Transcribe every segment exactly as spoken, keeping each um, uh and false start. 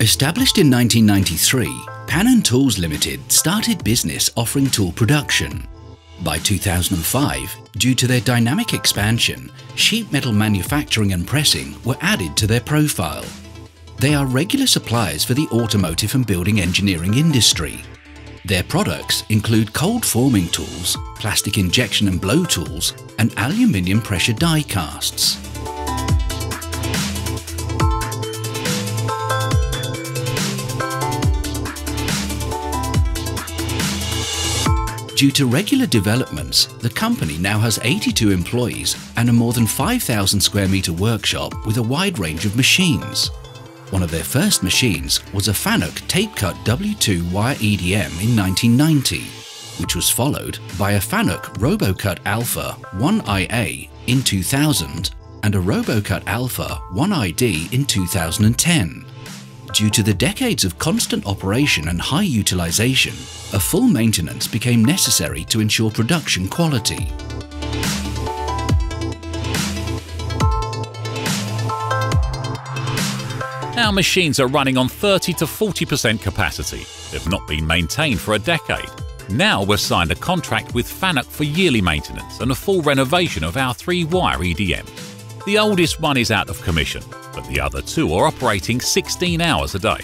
Established in nineteen ninety-three, Pan and Tools Limited started business offering tool production. By two thousand five, due to their dynamic expansion, sheet metal manufacturing and pressing were added to their profile. They are regular suppliers for the automotive and building engineering industry. Their products include cold forming tools, plastic injection and blow tools, and aluminium pressure die casts. Due to regular developments, the company now has eighty-two employees and a more than five thousand square meter workshop with a wide range of machines. One of their first machines was a FANUC tape-cut W two wire E D M in nineteen ninety, which was followed by a FANUC RoboCut Alpha one I A in two thousand and a RoboCut Alpha one I D in two thousand ten. Due to the decades of constant operation and high utilization, a full maintenance became necessary to ensure production quality. Our machines are running on thirty to forty percent capacity. They've not been maintained for a decade. Now we've signed a contract with FANUC for yearly maintenance and a full renovation of our three wire E D M. The oldest one is out of commission, but the other two are operating sixteen hours a day.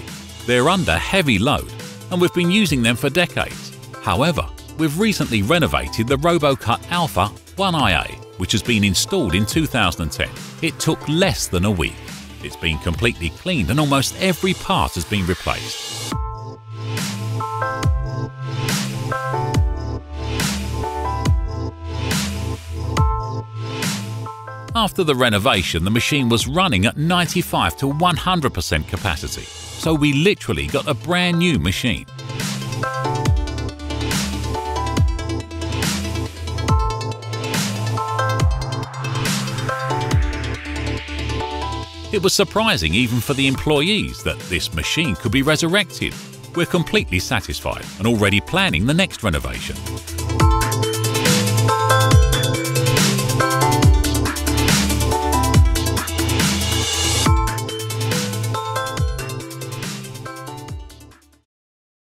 They're under heavy load, and we've been using them for decades. However, we've recently renovated the RoboCut Alpha one I A, which has been installed in two thousand ten. It took less than a week. It's been completely cleaned and almost every part has been replaced. After the renovation, the machine was running at ninety-five to one hundred percent capacity, so we literally got a brand new machine. It was surprising even for the employees that this machine could be resurrected. We're completely satisfied and already planning the next renovation.